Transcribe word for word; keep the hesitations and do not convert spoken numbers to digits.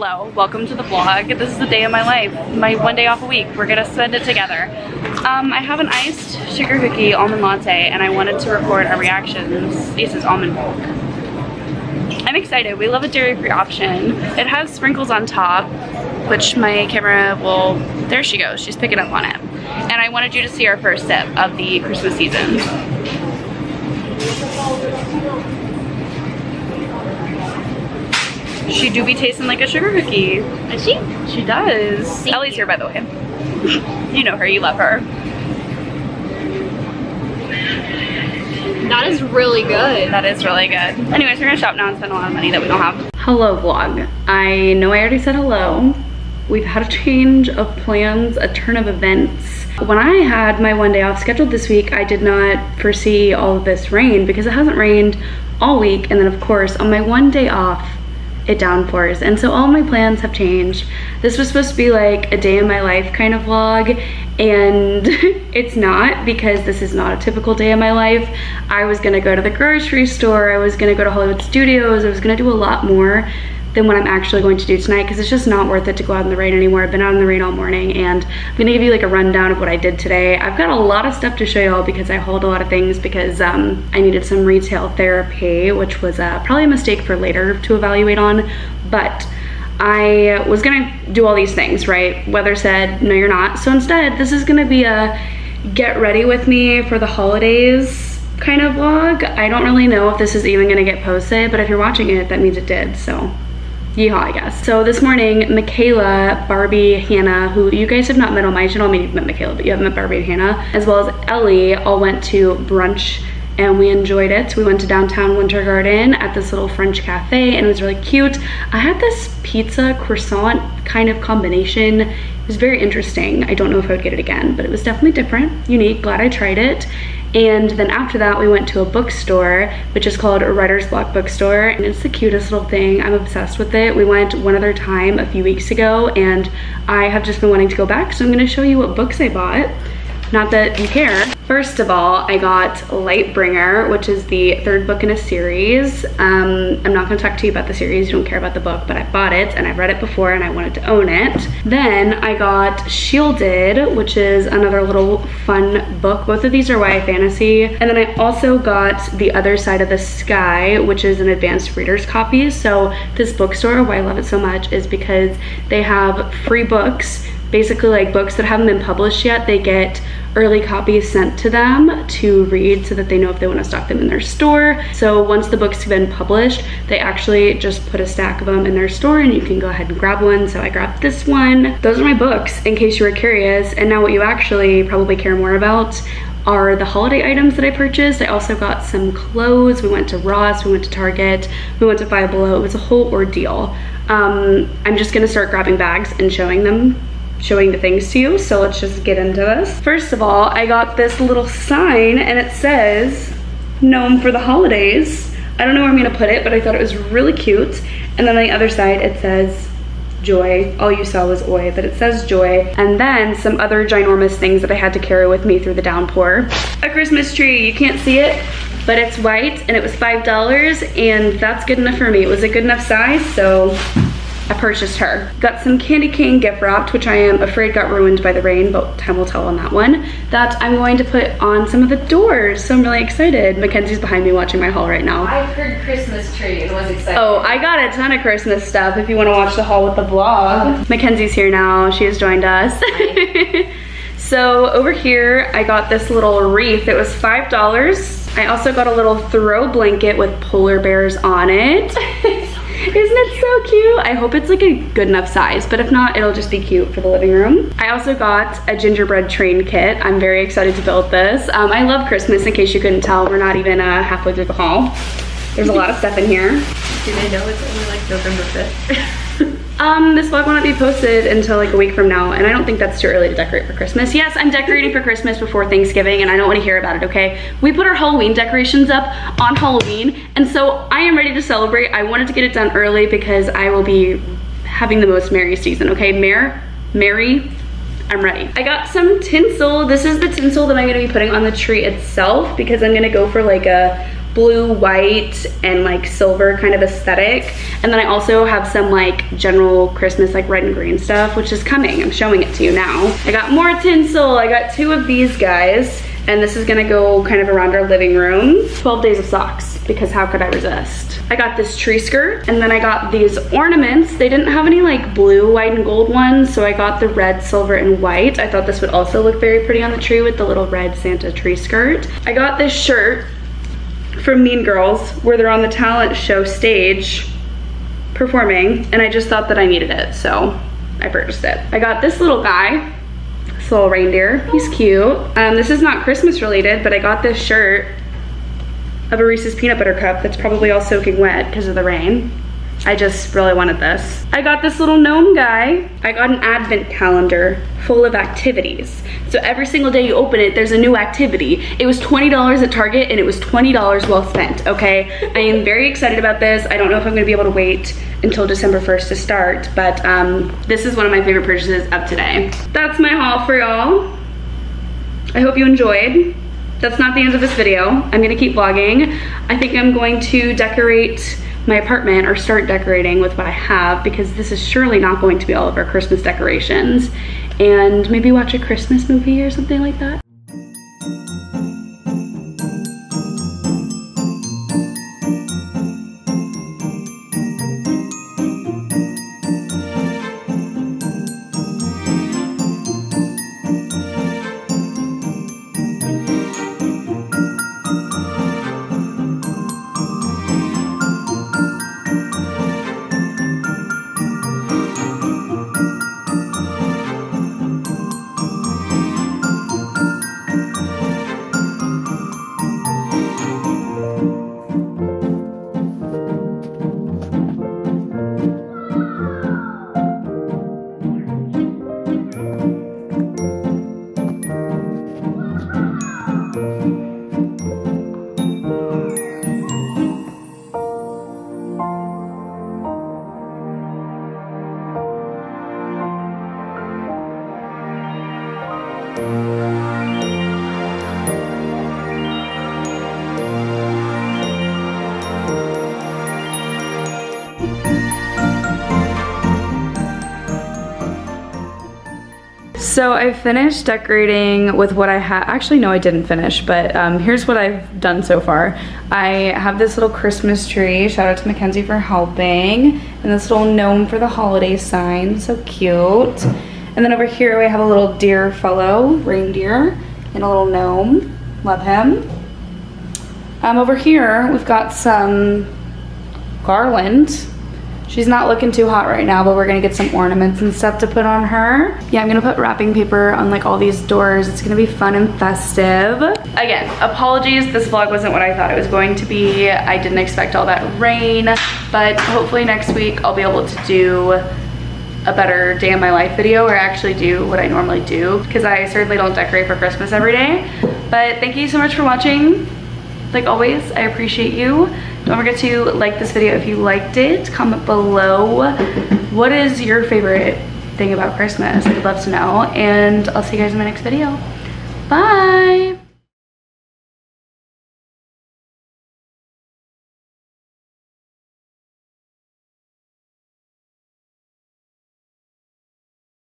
hello, welcome to the vlog. This is the day of my life, my one day off a week. We're gonna spend it together. Um, I have an iced sugar cookie almond latte and I wanted to record our reactions. This is almond milk. I'm excited, we love a dairy-free option. It has sprinkles on top, which my camera will, there she goes, she's picking up on it. And I wanted you to see our first sip of the Christmas season. She do be tasting like a sugar cookie. Is she? She does. Thank Ellie's you. Here, by the way. You know her, you love her. That is really good. That is really good. Anyways, we're gonna shop now and spend a lot of money that we don't have. Hello, vlog. I know I already said hello. We've had a change of plans, a turn of events. When I had my one day off scheduled this week, I did not foresee all of this rain because it hasn't rained all week. And then of course, on my one day off, it downpours, and so all my plans have changed. This was supposed to be like a day in my life kind of vlog, and it's not, because this is not a typical day in my life. I was gonna go to the grocery store, I was gonna go to Hollywood Studios, I was gonna do a lot more than what I'm actually going to do tonight, because it's just not worth it to go out in the rain anymore. I've been out in the rain all morning, and I'm gonna give you like a rundown of what I did today. I've got a lot of stuff to show y'all because I hauled a lot of things because um, I needed some retail therapy, which was uh, probably a mistake for later to evaluate on, but I was gonna do all these things, right? Weather said, no you're not. So instead, this is gonna be a get ready with me for the holidays kind of vlog. I don't really know if this is even gonna get posted, but if you're watching it, that means it did, so. Yeehaw, I guess. So this morning, Michaela, Barbie, Hannah, who you guys have not met on my channel, I mean you've met Michaela, but you haven't met Barbie and Hannah, as well as Ellie, all went to brunch and we enjoyed it. We went to downtown Winter Garden at this little French cafe and it was really cute. I had this pizza croissant kind of combination. It was very interesting. I don't know if I would get it again, but it was definitely different, unique, glad I tried it. And then after that, we went to a bookstore, which is called Writer's Block bookstore. And it's the cutest little thing. I'm obsessed with it. We went one other time a few weeks ago, and I have just been wanting to go back. So I'm gonna show you what books I bought. Not that you care. First of all, I got Lightbringer, which is the third book in a series. Um, I'm not gonna talk to you about the series, you don't care about the book, but I bought it and I've read it before and I wanted to own it. Then I got Shielded, which is another little fun book. Both of these are Y A fantasy. And then I also got The Other Side of the Sky, which is an advanced reader's copy. So this bookstore, why I love it so much, is because they have free books, basically like books that haven't been published yet. They get early copies sent to them to read so that they know if they want to stock them in their store. So once the books have been published, they actually just put a stack of them in their store and you can go ahead and grab one. So I grabbed this one. Those are my books in case you were curious. And now what you actually probably care more about are the holiday items that I purchased. I also got some clothes. We went to Ross, we went to Target, we went to Five Below. It was a whole ordeal. Um, I'm just gonna start grabbing bags and showing them showing the things to you, so let's just get into this. First of all, I got this little sign and it says, "Gnome for the Holidays." I don't know where I'm gonna put it, but I thought it was really cute. And then on the other side, it says, "Joy." All you saw was "Oi," but it says "Joy." And then some other ginormous things that I had to carry with me through the downpour. A Christmas tree, you can't see it, but it's white and it was five dollars and that's good enough for me. It was a good enough size, so I purchased her. Got some candy cane gift wrapped, which I am afraid got ruined by the rain, but time will tell on that one, that I'm going to put on some of the doors, so I'm really excited. Mackenzie's behind me watching my haul right now. I heard Christmas tree and was excited. Oh, I got a ton of Christmas stuff if you want to watch the haul with the vlog. Mackenzie's here now, she has joined us. So over here, I got this little wreath, it was five dollars. I also got a little throw blanket with polar bears on it. Isn't it so cute? I hope it's like a good enough size, but if not, it'll just be cute for the living room. I also got a gingerbread train kit. I'm very excited to build this. Um, I love Christmas, in case you couldn't tell. We're not even uh, halfway through the haul. There's a lot of stuff in here. Do they know it's only like November fifth? um, this vlog will not be posted until like a week from now, and I don't think that's too early to decorate for Christmas. Yes, I'm decorating for Christmas before Thanksgiving, and I don't want to hear about it, okay? We put our Halloween decorations up on Halloween, and so I am ready to celebrate. I wanted to get it done early because I will be having the most merry season, okay? Mare, merry. I'm ready. I got some tinsel. This is the tinsel that I'm gonna be putting on the tree itself because I'm gonna go for like a blue, white, and like silver kind of aesthetic. And then I also have some like general Christmas, like red and green stuff, which is coming. I'm showing it to you now. I got more tinsel. I got two of these guys. And this is gonna go kind of around our living room. twelve days of socks, because how could I resist? I got this tree skirt, and then I got these ornaments. They didn't have any like blue, white, and gold ones, so I got the red, silver, and white. I thought this would also look very pretty on the tree with the little red Santa tree skirt. I got this shirt from Mean Girls, where they're on the talent show stage performing, and I just thought that I needed it, so I purchased it. I got this little guy. Little reindeer, he's cute. Um, this is not Christmas related, but I got this shirt of a Reese's peanut butter cup that's probably all soaking wet because of the rain. I just really wanted this. I got this little gnome guy. I got an advent calendar full of activities. So every single day you open it, there's a new activity. It was twenty dollars at Target, and it was twenty dollars well spent, okay? I am very excited about this. I don't know if I'm gonna be able to wait until December first to start, but um, this is one of my favorite purchases of today. That's my haul for y'all. I hope you enjoyed. That's not the end of this video. I'm gonna keep vlogging. I think I'm going to decorate my apartment, or start decorating with what I have, because this is surely not going to be all of our Christmas decorations, and maybe watch a Christmas movie or something like that. So I finished decorating with what I had. Actually, no, I didn't finish, but um, here's what I've done so far. I have this little Christmas tree. Shout out to Mackenzie for helping. And this little gnome for the holiday sign, so cute. And then over here, we have a little deer fellow, reindeer, and a little gnome, love him. Um, over here, we've got some garland. She's not looking too hot right now, but we're gonna get some ornaments and stuff to put on her. Yeah, I'm gonna put wrapping paper on like all these doors. It's gonna be fun and festive. Again, apologies, this vlog wasn't what I thought it was going to be. I didn't expect all that rain, but hopefully next week I'll be able to do a better day in my life video, or actually do what I normally do, because I certainly don't decorate for Christmas every day. But thank you so much for watching. Like always, I appreciate you. Don't forget to like this video if you liked it. Comment below, what is your favorite thing about Christmas? I'd love to know, and I'll see you guys in my next video. Bye!